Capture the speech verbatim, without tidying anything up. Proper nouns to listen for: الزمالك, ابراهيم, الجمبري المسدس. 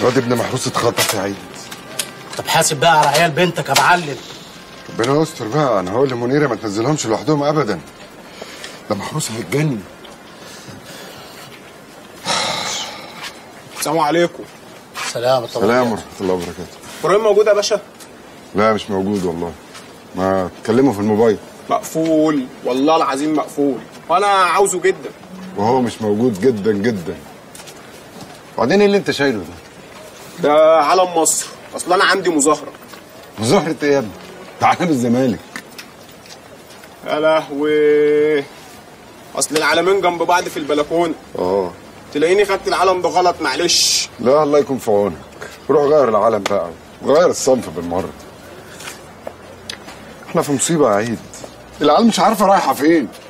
الواد ابن محروس اتخطف يا عيد. طب حاسب بقى على عيال بنتك يا معلم. ربنا يستر بقى، انا هقول لمنيره ما تنزلهمش لوحدهم ابدا، ده محروس هيتجنن. السلام عليكم. سلام ورحمه الله وبركاته. ابراهيم موجود يا باشا؟ لا مش موجود والله، ما تكلمه في الموبايل. مقفول والله العظيم مقفول، وانا عاوزه جدا وهو مش موجود جدا جدا. وبعدين ايه اللي انت شايله ده؟ ده علم مصر، اصل انا عندي مظاهره. مظاهره ايه يا ابني؟ ده علم الزمالك. يا لهوي، اصل العلمين جنب بعض في البلكونه. اه تلاقيني خدت العلم ده غلط، معلش. لا الله يكون في عونك، روح غير العلم بقى وغير الصنف بالمره. احنا في مصيبه يا عيد، العيال مش عارفه رايحه فين.